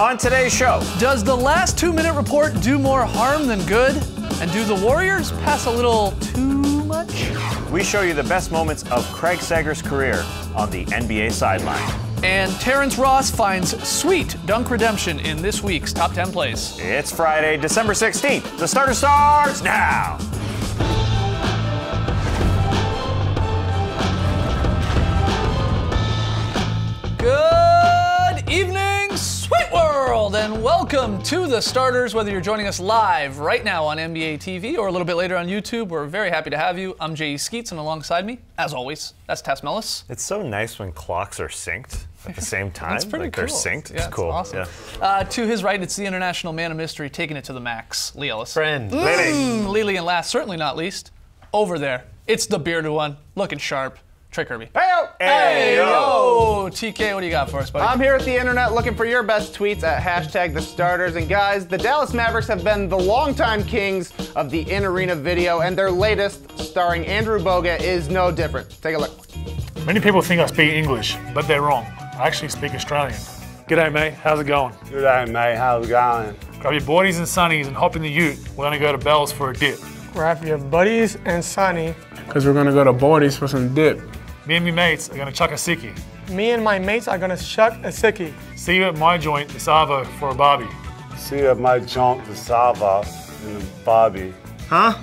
On today's show, does the last two-minute report do more harm than good? And do the Warriors pass a little too much? We show you the best moments of Craig Sager's career on the NBA sideline. And Terrence Ross finds sweet dunk redemption in this week's Top 10 Plays. It's Friday, December 16th. The Starters starts now! Good evening, sweet world, and welcome to The Starters. Whether you're joining us live right now on NBA TV or a little bit later on YouTube, we're very happy to have you. I'm J.E. Skeets, and alongside me, as always, that's Tess Mellis. It's so nice when clocks are synced at the same time. It's pretty cool. They're synced. Yeah, it's cool. Awesome. Yeah. To his right, it's the international man of mystery, taking it to the max, Lee Ellis. Friend. Lily. And last, certainly not least, over there, it's the bearded one, looking sharp, Trick Kirby. Hey, yo! TK, what do you got for us, buddy? I'm here at the internet looking for your best tweets at #TheStarters. And guys, the Dallas Mavericks have been the longtime kings of the in-arena video, and their latest, starring Andrew Boga, is no different. Take a look. Many people think I speak English, but they're wrong. I actually speak Australian. G'day, mate. How's it going? G'day, mate. How's it going? Grab your boardies and sunnies and hop in the ute. We're going to go to Bell's for a dip. Grab your buddies and sunny, because we're going to go to Boardies for some dip. Me and my mates are gonna chuck a sickie. Me and my mates are gonna chuck a sickie. See you at my joint, the Savo, for a barbie. See you at my joint, the Savo, and a barbie. Huh?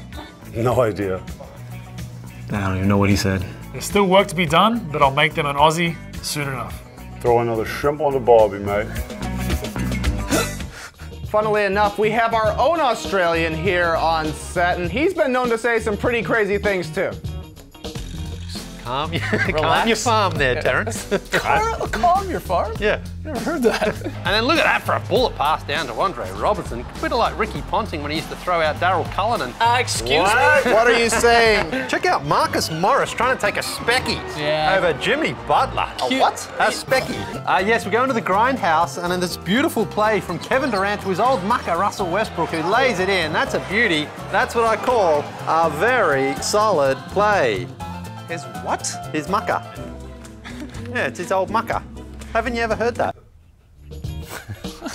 No idea. I don't even know what he said. There's still work to be done, but I'll make them an Aussie soon enough. Throw another shrimp on the barbie, mate. Funnily enough, we have our own Australian here on set, and he's been known to say some pretty crazy things, too. Calm your farm there, Terrence. Calm your farm? Yeah. Never heard that. And then look at that for a bullet pass down to Andre Robertson. A bit like Ricky Ponting when he used to throw out Darryl Cullinan. Excuse me? What are you saying? Check out Marcus Morris trying to take a specky over Jimmy Butler. A what? A specky. Yes, we're going to the grindhouse, and in this beautiful play from Kevin Durant to his old mucker, Russell Westbrook, who lays it in. That's a beauty. That's what I call a very solid play. His what? His mucker. Yeah, it's his old mucker. Haven't you ever heard that?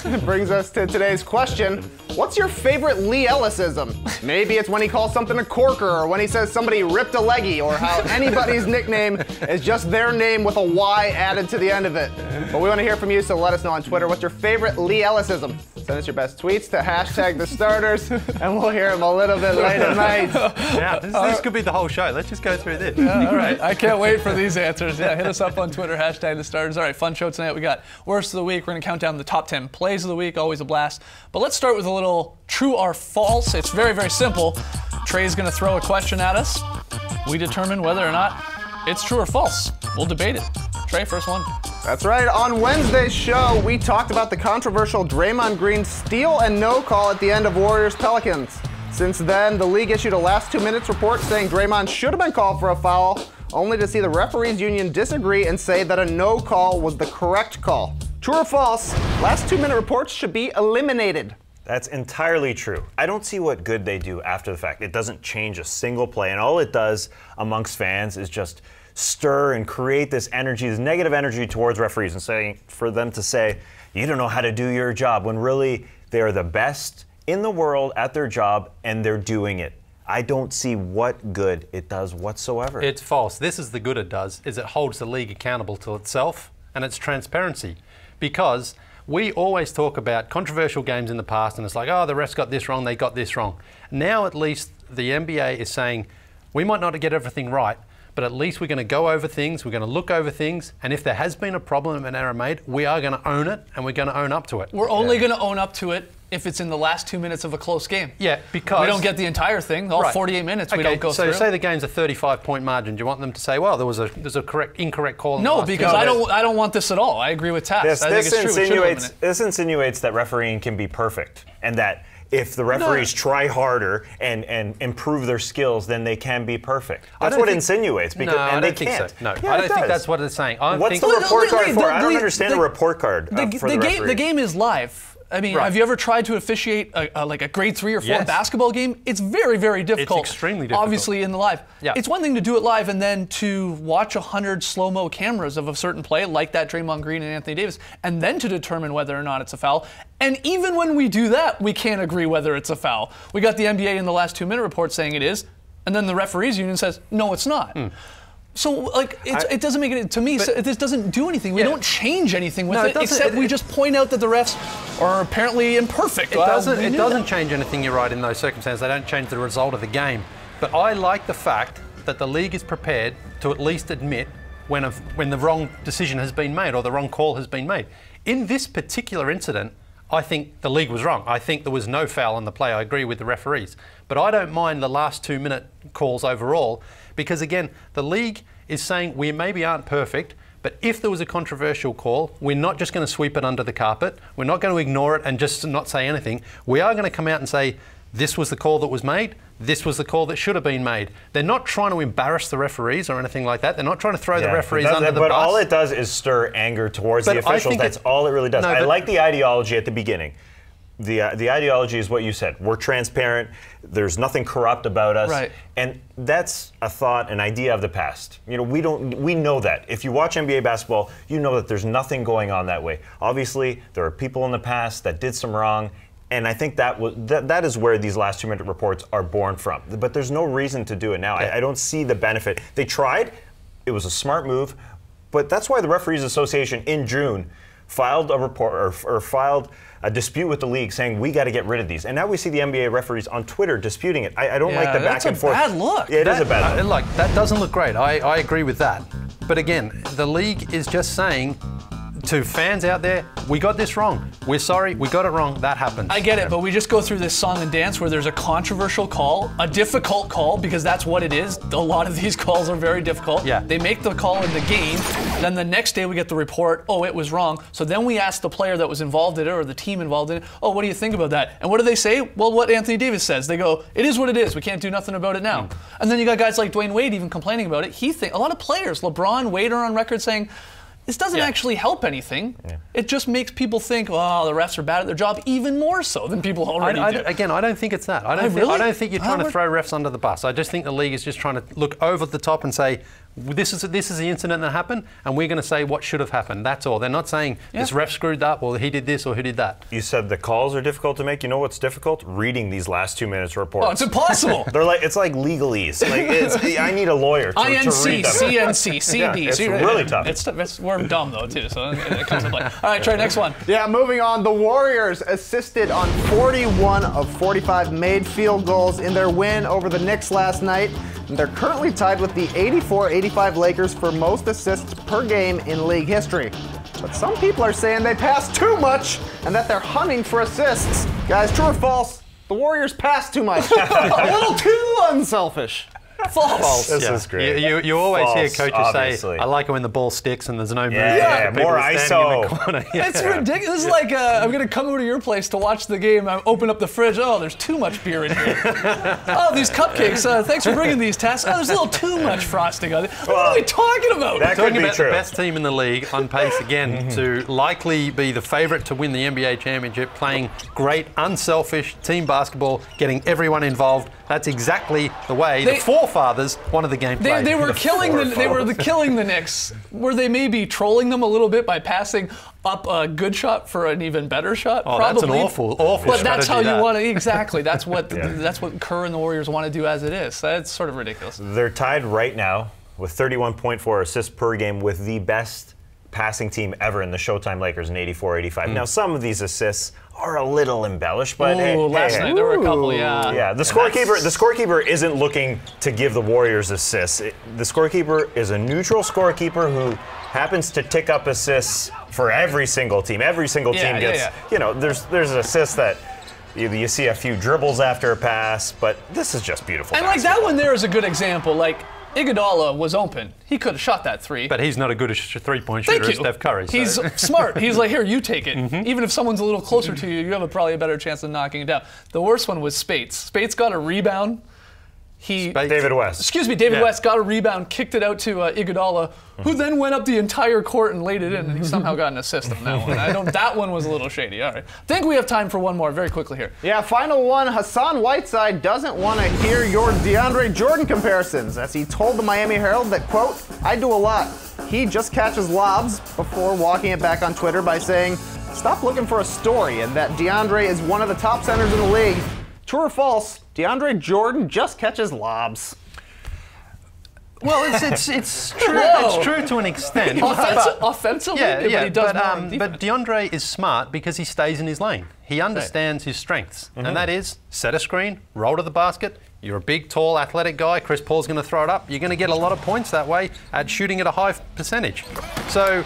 It brings us to today's question. What's your favorite Lee Ellisism? Maybe it's when he calls something a corker, or when he says somebody ripped a leggy, or how anybody's nickname is just their name with a Y added to the end of it. But we want to hear from you, so let us know on Twitter. What's your favorite Lee Ellisism? Send us your best tweets to #TheStarters, and we'll hear them a little bit later tonight. Yeah, this could be the whole show. Let's just go through this. Yeah, all right. I can't wait for these answers. Yeah, hit us up on Twitter, #TheStarters. All right, fun show tonight. We got Worst of the Week. We're going to count down the top 10 plays of the week. Always a blast. But let's start with a little true or false. It's very, very simple. Trey's going to throw a question at us. We determine whether or not it's true or false. We'll debate it. Trey, first one. That's right. On Wednesday's show, we talked about the controversial Draymond Green steal and no call at the end of Warriors-Pelicans. Since then, the league issued a last 2 minutes report saying Draymond should have been called for a foul, only to see the referees union disagree and say that a no call was the correct call. True or false, last 2 minute reports should be eliminated. That's entirely true. I don't see what good they do after the fact. It doesn't change a single play, and all it does amongst fans is just stir and create this energy, this negative energy towards referees, and saying for them to say, you don't know how to do your job, when really they are the best in the world at their job, and they're doing it. I don't see what good it does whatsoever. It's false. This is the good it does, is it holds the league accountable to itself, and it's transparency, because we always talk about controversial games in the past, and it's like, oh, the refs got this wrong, they got this wrong. Now at least the NBA is saying, we might not get everything right, but at least we're going to go over things, we're going to look over things, and if there has been a problem and error made, we are going to own it, and we're going to own up to it. We're only going to own up to it if it's in the last 2 minutes of a close game. Yeah, because we don't get the entire thing, all 48 minutes we don't go through. So say the game's a 35-point margin. Do you want them to say, well, there's a incorrect call? No, because I don't want this at all. I agree with Tess. This insinuates that refereeing can be perfect, and that if the referees try harder and improve their skills, then they can be perfect. That's what it insinuates. Because, no, and they can't. So. No, yeah, I don't think that's what it's saying. What's the report card for? I don't understand the report card for the referee. The game is live. I mean, have you ever tried to officiate like a grade 3 or 4 basketball game? It's very, very difficult. It's extremely difficult. Obviously, in the live. Yeah. It's one thing to do it live and then to watch 100 slow-mo cameras of a certain play, like that Draymond Green and Anthony Davis, and then to determine whether or not it's a foul. And even when we do that, we can't agree whether it's a foul. We got the NBA in the last 2-minute report saying it is, and then the referees union says, no, it's not. Mm. So, like, it doesn't make it, to me, so this doesn't do anything. We don't change anything with it, except we just point out that the refs are apparently imperfect. It doesn't change anything, you're right, in those circumstances. They don't change the result of the game. But I like the fact that the league is prepared to at least admit when the wrong decision has been made or the wrong call has been made. In this particular incident, I think the league was wrong. I think there was no foul on the play. I agree with the referees. But I don't mind the last 2-minute calls overall because, again, the league is saying we maybe aren't perfect, but if there was a controversial call, we're not just going to sweep it under the carpet. We're not going to ignore it and just not say anything. We are going to come out and say, this was the call that was made. This was the call that should have been made. They're not trying to embarrass the referees or anything like that. They're not trying to throw the referees under the bus. But all it does is stir anger towards the officials. That's all it really does. I like the ideology at the beginning. The ideology is what you said. We're transparent. There's nothing corrupt about us. Right. And that's a thought, an idea of the past. You know, we know that. If you watch NBA basketball, you know that there's nothing going on that way. Obviously, there are people in the past that did some wrong. And I think that is where these last 2-minute reports are born from. But there's no reason to do it now. I don't see the benefit. They tried. It was a smart move. But that's why the Referees Association in June filed a report or filed a dispute with the league saying, we got to get rid of these. And now we see the NBA referees on Twitter disputing it. I don't like the back and forth. That's a bad look. Yeah, it is a bad look. Like, that doesn't look great. I agree with that. But again, the league is just saying to fans out there, we got this wrong. We're sorry, we got it wrong. That happens. I get it, but we just go through this song and dance where there's a controversial call, a difficult call, because that's what it is. A lot of these calls are very difficult. Yeah. They make the call in the game, then the next day we get the report, oh, it was wrong. So then we ask the player that was involved in it or the team involved in it, oh, what do you think about that? And what do they say? Well, what Anthony Davis says. They go, it is what it is. We can't do nothing about it now. Mm. And then you got guys like Dwayne Wade even complaining about it. A lot of players, LeBron, Wade are on record saying, this doesn't actually help anything. Yeah. It just makes people think, oh, the refs are bad at their job, even more so than people already do. Again, I don't think it's that. I don't think you're trying to throw refs under the bus. I just think the league is just trying to look over the top and say, this is the incident that happened, and we're going to say what should have happened. That's all. They're not saying this ref screwed up or he did this or who did that. You said the calls are difficult to make. You know what's difficult? Reading these last 2 minutes reports. Oh, it's impossible. They're like it's like legalese. Like I need a lawyer to read them. INC, CNC, CD. Yeah, it's really tough. It's we're dumb though too, so it comes to play. All right, Trey, next one. Yeah, moving on. The Warriors assisted on 41 of 45 made field goals in their win over the Knicks last night. And they're currently tied with the 84-85 Lakers for most assists per game in league history. But some people are saying they pass too much and that they're hunting for assists. Guys, true or false? The Warriors pass too much. A little too unselfish. False. This is great. You always hear coaches say, I like it when the ball sticks and there's no move. Yeah, more ISO. It's ridiculous. It's like, I'm going to come over to your place to watch the game. I open up the fridge. Oh, there's too much beer in here. Oh, these cupcakes. Thanks for bringing these, Tess. Oh, there's a little too much frosting on it. Well, what are we talking about? We're talking about the best team in the league on pace again to likely be the favorite to win the NBA championship, playing great, unselfish team basketball, getting everyone involved. That's exactly the way the forefathers wanted the game played. They were killing the Knicks. Were they maybe trolling them a little bit by passing up a good shot for an even better shot? Oh, probably. That's an awful But that's how you want to, exactly. That's what that's what Kerr and the Warriors want to do as it is. That's sort of ridiculous. They're tied right now with 31.4 assists per game with the best passing team ever in the Showtime Lakers in 84-85. Now, some of these assists are a little embellished, but last night there were a couple, yeah. The scorekeeper isn't looking to give the Warriors assists. The scorekeeper is a neutral scorekeeper who happens to tick up assists for every single team. Every single team gets, you know, there's assists that you see a few dribbles after a pass, but this is just beautiful. And basketball. Like that one there is a good example. Like, Iguodala was open. He could have shot that three. But he's not a good three-point shooter as Steph Curry. So. He's smart. He's like, here, you take it. Even if someone's a little closer to you, you have probably a better chance of knocking it down. The worst one was Spates. Spates got a rebound. David West got a rebound, kicked it out to Iguodala, who then went up the entire court and laid it in, and he somehow got an assist on that one. I know that one was a little shady. All right, I think we have time for one more very quickly here. Yeah, final one. Hassan Whiteside doesn't want to hear your DeAndre Jordan comparisons, as he told the Miami Herald that, quote, "I do a lot. He just catches lobs," before walking it back on Twitter by saying, "Stop looking for a story," and that DeAndre is one of the top centers in the league. True or false? DeAndre Jordan just catches lobs. Well, it's true. It's true to an extent. Offensively, yeah, but DeAndre is smart because he stays in his lane. He understands his strengths, and that is set a screen, roll to the basket. You're a big, tall, athletic guy. Chris Paul's going to throw it up. You're going to get a lot of points that way at shooting at a high percentage. So.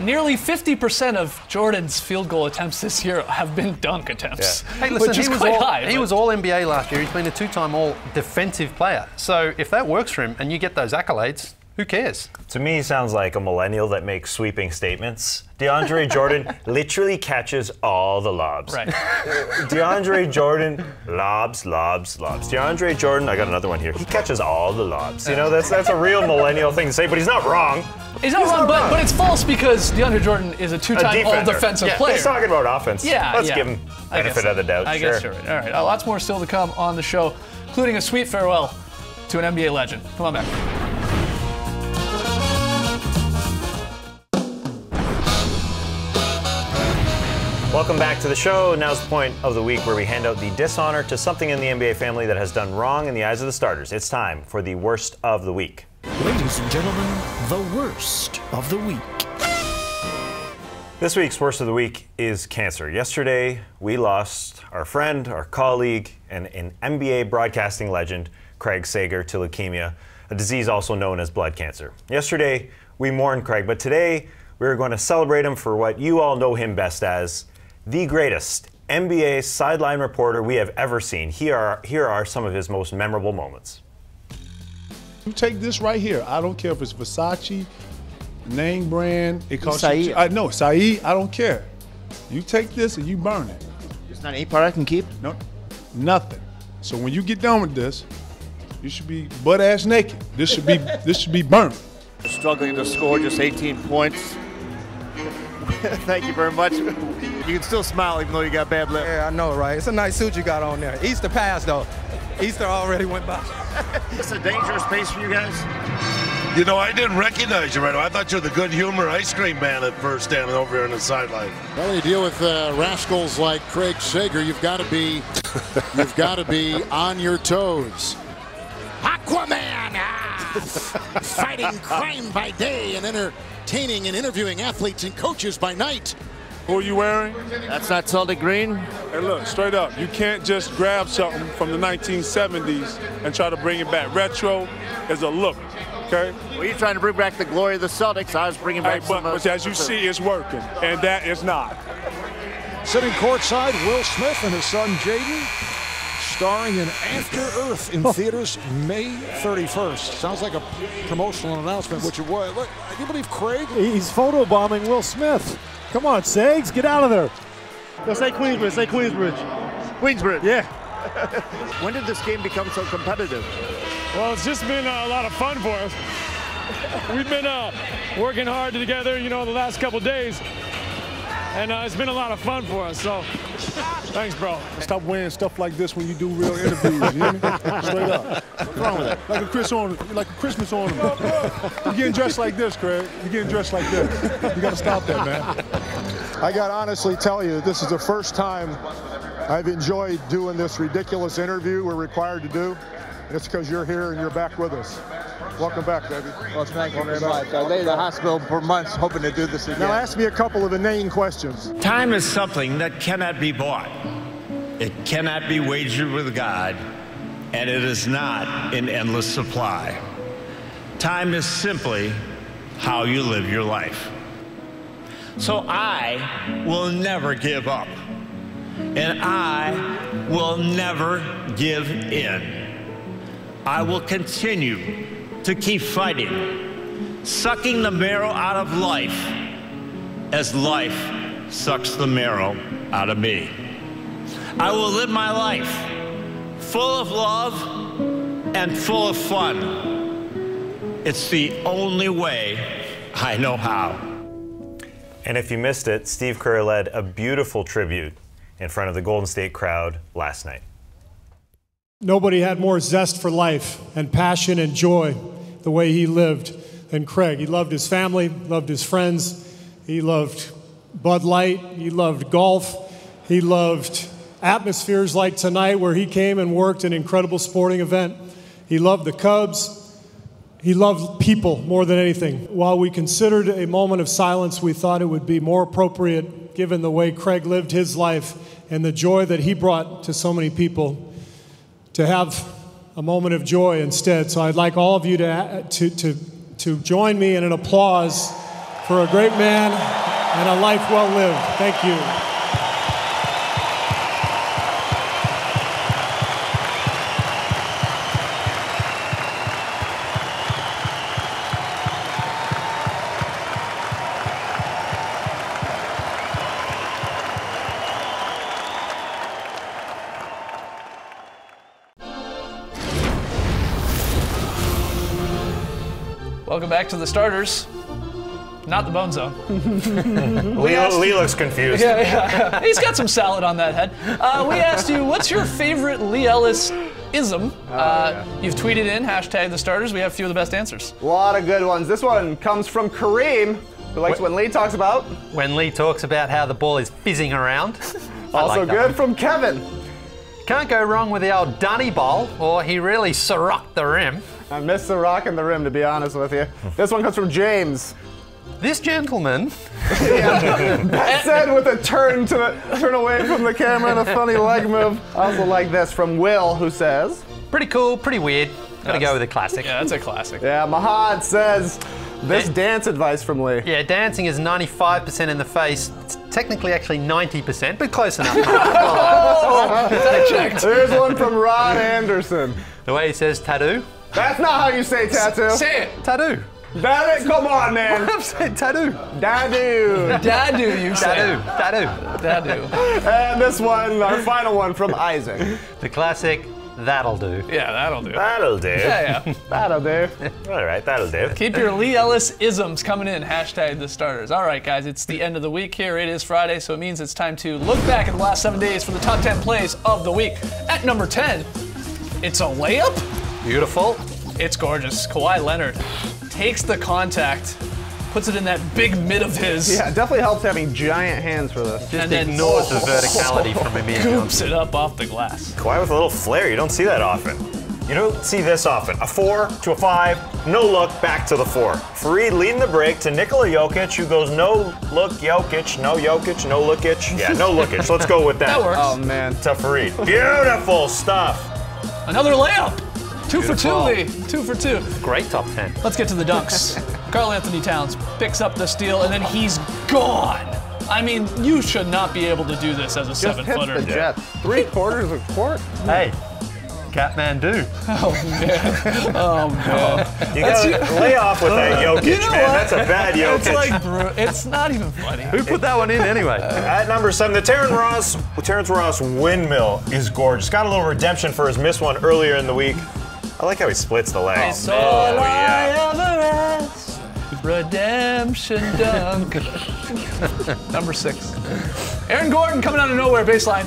Nearly 50% of Jordan's field goal attempts this year have been dunk attempts, hey, listen, which is quite high. He was All-NBA last year. He's been a two-time All-Defensive player. So if that works for him and you get those accolades, who cares? To me, he sounds like a millennial that makes sweeping statements. DeAndre Jordan literally catches all the lobs. Right. DeAndre Jordan, lobs, lobs, lobs. DeAndre Jordan, I got another one here. He catches all the lobs. You know, that's a real millennial thing to say, but he's not wrong. He's not wrong, but it's false because DeAndre Jordan is a two-time all-defensive player. He's talking about offense. Yeah, let's give him benefit of the doubt. I guess you're right. All right, lots more still to come on the show, including a sweet farewell to an NBA legend. Come on back. Welcome back to the show. Now's the point of the week where we hand out the dishonor to something in the NBA family that has done wrong in the eyes of the starters. It's time for the worst of the week. Ladies and gentlemen, the worst of the week. This week's worst of the week is cancer. Yesterday, we lost our friend, our colleague, and an NBA broadcasting legend, Craig Sager, to leukemia, a disease also known as blood cancer. Yesterday, we mourned Craig, but today, we're going to celebrate him for what you all know him best as, the greatest NBA sideline reporter we have ever seen. Here are some of his most memorable moments. You take this right here. I don't care if it's Versace, name brand. It costs you. No, Saeed, I don't care. You take this and you burn it. It's not any part I can keep? No, nothing. So when you get done with this, you should be butt ass naked. This should be burnt. Struggling to score just 18 points. Thank you very much. You can still smile even though you got bad lip. Yeah, I know, right? It's a nice suit you got on there. Easter passed, though. Easter already went by. It's a dangerous pace for you guys. You know, I didn't recognize you right away. I thought you were the good humor ice cream man at first, standing over here on the sideline. Well, you deal with rascals like Craig Sager. You've got to be on your toes. Aquaman, fighting crime by day and entertaining and interviewing athletes and coaches by night. Who are you wearing? That's not Celtic Green. Hey, look, straight up, you can't just grab something from the 1970s and try to bring it back. Retro is a look, okay? Well, you're trying to bring back the glory of the Celtics. I was bringing back but as you see, it's working, and that is not. Sitting courtside, Will Smith and his son, Jaden. Starring in After Earth in theaters May 31st. Sounds like a promotional announcement, which it was. Look, can you believe Craig? He's photobombing Will Smith. Come on, Sags, get out of there. No, say Queensbridge, say Queensbridge. Queensbridge. Yeah. When did this game become so competitive? Well, it's just been a lot of fun for us. We've been working hard together, you know, the last couple days. And it's been a lot of fun for us, so thanks, bro. Stop wearing stuff like this when you do real interviews, you hear me? Straight up. What's wrong with that? Like a Christmas ornament. You're getting dressed like this, Craig. You're getting dressed like this. You got to stop that, man. I got to honestly tell you, this is the first time I've enjoyed doing this ridiculous interview we're required to do. It's because you're here and you're back with us. Welcome back, David. Well, thank you very much. I lay in the hospital for months hoping to do this again. Now ask me a couple of inane questions. Time is something that cannot be bought. It cannot be wagered with God, and it is not in endless supply. Time is simply how you live your life. So I will never give up, and I will never give in. I will continue to keep fighting, sucking the marrow out of life as life sucks the marrow out of me. I will live my life full of love and full of fun. It's the only way I know how. And if you missed it, Steve Kerr led a beautiful tribute in front of the Golden State crowd last night. Nobody had more zest for life and passion and joy the way he lived than Craig. He loved his family, loved his friends, he loved Bud Light, he loved golf, he loved atmospheres like tonight where he came and worked an incredible sporting event. He loved the Cubs. He loved people more than anything. While we considered a moment of silence, we thought it would be more appropriate given the way Craig lived his life and the joy that he brought to so many people to have a moment of joy instead. So I'd like all of you to join me in an applause for a great man and a life well lived. Thank you. Welcome back to The Starters. Not the Bone Zone. Lee looks confused. Yeah. He's got some salad on that head. We asked you, what's your favorite Lee Ellis-ism? You've tweeted in, # The Starters. We have a few of the best answers. A lot of good ones. This one comes from Kareem, who likes when Lee talks about. When Lee talks about how the ball is fizzing around. Also like good from Kevin. Can't go wrong with the old Dunny Bowl, or he really rocked the rim. I miss the rock and the rim, to be honest with you. This one comes from James. This gentleman. That said with a turn away from the camera and a funny leg move. I also like this from Will, who says, pretty cool, pretty weird. Gotta go with a classic. Yeah, that's a classic. Yeah, Mahad says, this dance advice from Lee. Yeah, dancing is 95% in the face. It's technically actually 90%, but close enough. There's one from Ron Anderson. The way he says tattoo. That's not how you say tattoo. Say it. Tattoo. That come on, man. I'm saying tattoo. Dadu. Dadu, you say. Dadu. And this one, our final one from Isaac. The classic, that'll do. Yeah, that'll do. That'll do. Yeah. That'll do. All right, that'll do. Keep your Lee Ellis-isms coming in, # The Starters. All right, guys, it's the end of the week here. It is Friday, so it means it's time to look back at the last 7 days for the top 10 plays of the week. At number 10, it's a layup. Beautiful. It's gorgeous. Kawhi Leonard takes the contact, puts it in that big mid of his. Yeah, it definitely helps having giant hands for this. Just ignores the verticality from him. Scoops it up off the glass. Kawhi with a little flair. You don't see that often. You don't see this often. A 4 to a 5, no look, back to the 4. Fareed leading the break to Nikola Jokic, who goes no look Jokic, no Jokic, no lookage. Yeah, no lookage. Let's go with that. That works. Oh, man. To Fareed. Beautiful stuff. Another layup. Two for two, Lee. Great top 10. Let's get to the dunks. Karl Anthony Towns picks up the steal, and then he's gone. I mean, you should not be able to do this as a 7-footer. Yeah. 3/4 of court. Hey, Kathmandu. Oh, man. Oh, man. You got to lay off with that Jokic, you know, man. That's a bad Jokic. It's not even funny. Who put that one in anyway? At number 7, the Terrence Ross windmill is gorgeous. Got a little redemption for his missed one earlier in the week. I like how he splits the legs. Redemption dunk. Number 6. Aaron Gordon coming out of nowhere, baseline.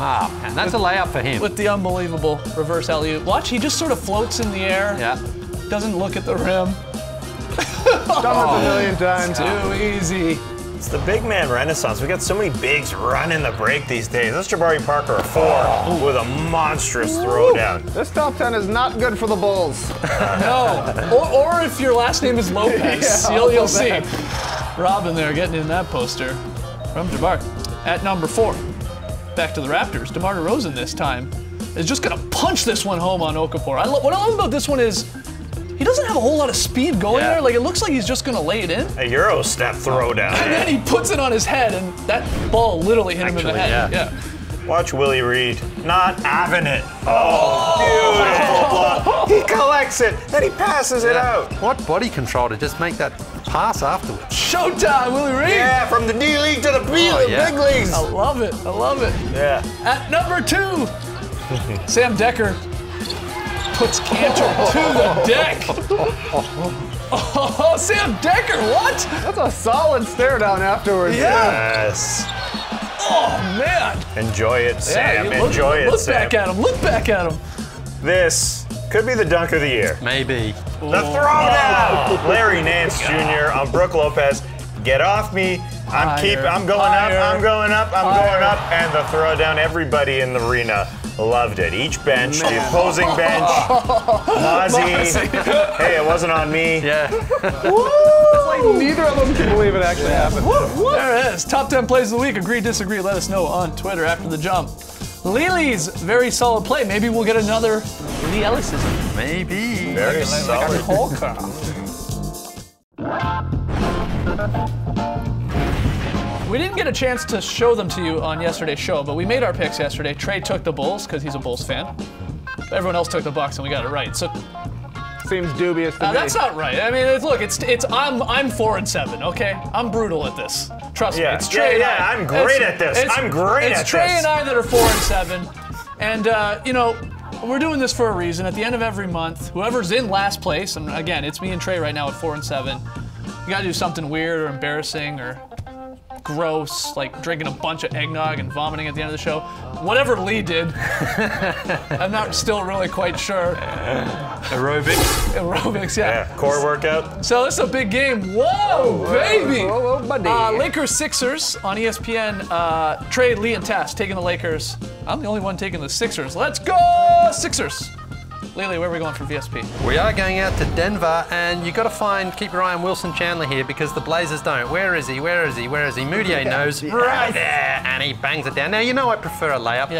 Wow, and that's a layup for him. With the unbelievable reverse alley-oop. Watch, he just sort of floats in the air. Yeah. Doesn't look at the rim. Done a million times. Too easy. It's the big man renaissance. We got so many bigs running the break these days. That's Jabari Parker, a 4, with a monstrous throwdown. This top 10 is not good for the Bulls. No, or if your last name is Lopez, you'll see. Robin there getting in that poster from Jabari. At number 4, back to the Raptors. DeMar DeRozan this time is just gonna punch this one home on Okafor. What I love about this one is, he doesn't have a whole lot of speed going there. Like, it looks like he's just going to lay it in. A Euro step throwdown. And then he puts it on his head, and that ball literally hit him in the head. Yeah. Watch Willie Reed not having it. Oh, beautiful block. He collects it, then he passes it out. What body control to just make that pass afterwards? Showtime, Willie Reed. Yeah, from the D League to the big leagues. I love it. I love it. Yeah. At number 2, Sam Dekker. puts Cantor to the deck. Oh, Sam Dekker, what? That's a solid stare down afterwards. Yes. Oh, man. Enjoy it, Sam. Yeah, Enjoy it, Sam. Look back at him. Look back at him. This could be the dunk of the year. Maybe. The throwdown. Oh. Larry Nance Jr. on Brook Lopez. Get off me. I'm going up, and the throwdown. Everybody in the arena loved it. Each bench, man. The opposing bench, Mozzie. Hey, it wasn't on me. Yeah. Woo! It's like neither of them can believe it actually happened. Woo. There it is. Top 10 plays of the week. Agree, disagree. Let us know on Twitter after the jump. Lele's very solid play. Maybe we'll get another Lee Ellis-ism. Maybe. Very solid. Like we didn't get a chance to show them to you on yesterday's show, but we made our picks yesterday. Trey took the Bulls because he's a Bulls fan. Everyone else took the Bucks, and we got it right. So seems dubious to me. That's not right. I mean, look, I'm 4-7. Okay, I'm brutal at this. Trust me. It's Trey. Yeah, I'm great at this. I'm great at this. It's Trey and I that are 4-7, and you know, we're doing this for a reason. At the end of every month, whoever's in last place, and again, it's me and Trey right now at 4-7. You gotta do something weird or embarrassing or gross, like drinking a bunch of eggnog and vomiting at the end of the show. Whatever Lee did, I'm not still really quite sure. Aerobics, yeah. Core workout. So this is a big game. Whoa, baby! Whoa, buddy. Lakers Sixers on ESPN. Trey, Lee, and Tess taking the Lakers. I'm the only one taking the Sixers. Let's go, Sixers! Lily, where are we going for VSP? We are going out to Denver, and you've got to keep your eye on Wilson Chandler here because the Blazers don't. Where is he? Where is he? Where is he? Moutier knows. Right there, and he bangs it down. Now, you know I prefer a layup,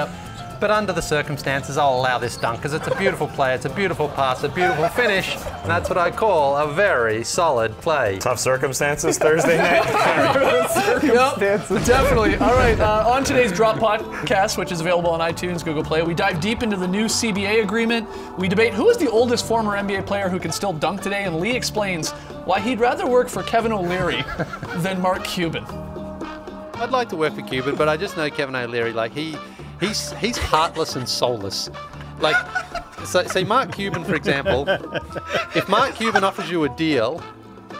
but under the circumstances, I'll allow this dunk because it's a beautiful play, it's a beautiful pass, a beautiful finish, and that's what I call a very solid play. Tough circumstances Thursday night. Yep, definitely. All right, on today's Drop Podcast, which is available on iTunes, Google Play, we dive deep into the new CBA agreement. We debate who is the oldest former NBA player who can still dunk today, and Lee explains why he'd rather work for Kevin O'Leary than Mark Cuban. I'd like to work for Cuban, but I just know Kevin O'Leary, like he's heartless and soulless. Like, say Mark Cuban, for example, if Mark Cuban offers you a deal,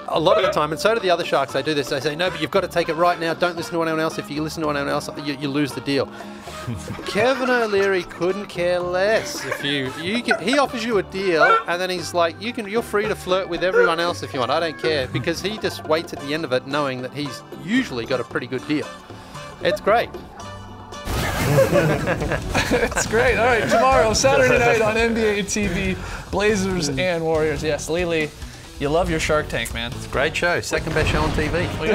a lot of the time, and so do the other Sharks, they do this, they say, no, but you've got to take it right now, don't listen to anyone else, if you listen to anyone else, you lose the deal. Kevin O'Leary couldn't care less. He offers you a deal, and then he's like, you're free to flirt with everyone else if you want, I don't care, because he just waits at the end of it knowing that he's usually got a pretty good deal. It's great. It's great. All right, tomorrow, Saturday night on NBA TV, Blazers and Warriors. Yes, Lele, you love your Shark Tank, man. It's a great show. Second best show on TV. We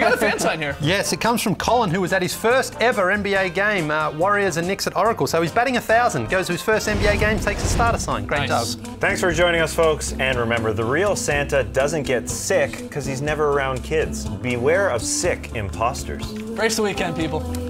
got a fan sign here. Yes, it comes from Colin, who was at his first ever NBA game, Warriors and Knicks at Oracle. So he's batting 1,000, goes to his first NBA game, takes a starter sign. Great job. Thanks for joining us, folks. And remember, the real Santa doesn't get sick because he's never around kids. Beware of sick imposters. Brace the weekend, people.